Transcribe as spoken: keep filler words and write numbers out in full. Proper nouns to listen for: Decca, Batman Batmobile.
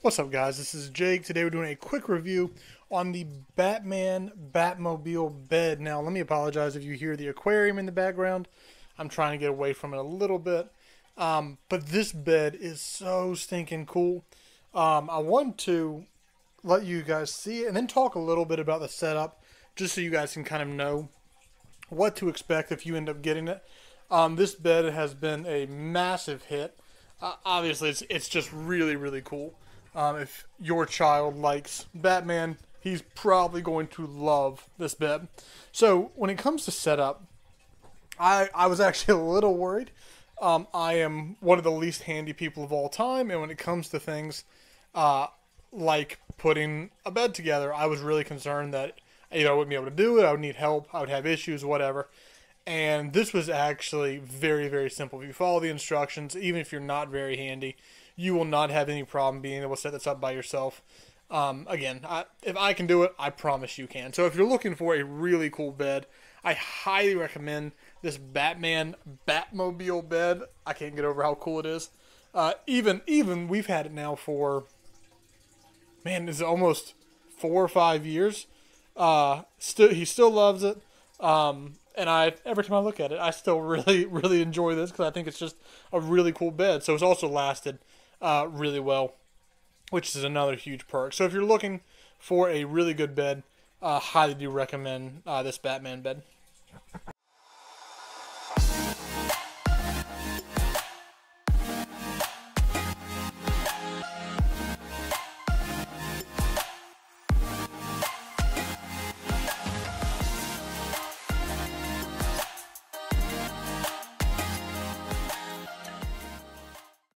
What's up, guys? This is Jake. Today we're doing a quick review on the Batman Batmobile bed. Now, let me apologize if you hear the aquarium in the background. I'm trying to get away from it a little bit. Um, but this bed is so stinking cool. Um, I want to let you guys see it and then talk a little bit about the setup just so you guys can kind of know what to expect if you end up getting it. Um, this bed has been a massive hit. Uh, obviously, it's, it's just really, really cool. Um, if your child likes Batman, he's probably going to love this bed. So, when it comes to setup, I, I was actually a little worried. Um, I am one of the least handy people of all time, and when it comes to things uh, like putting a bed together, I was really concerned that either I wouldn't be able to do it, I would need help, I would have issues, whatever. And this was actually very, very simple. If you follow the instructions, even if you're not very handy, you will not have any problem being able to set this up by yourself. Um, again, I, if I can do it, I promise you can. So if you're looking for a really cool bed, I highly recommend this Batman Batmobile bed. I can't get over how cool it is. Uh, even, even we've had it now for, man, it's almost four or five years. Uh, still, he still loves it. Um, And I, every time I look at it, I still really, really enjoy this because I think it's just a really cool bed. So it's also lasted uh, really well, which is another huge perk. So if you're looking for a really good bed, I uh, highly do recommend uh, this Batman bed.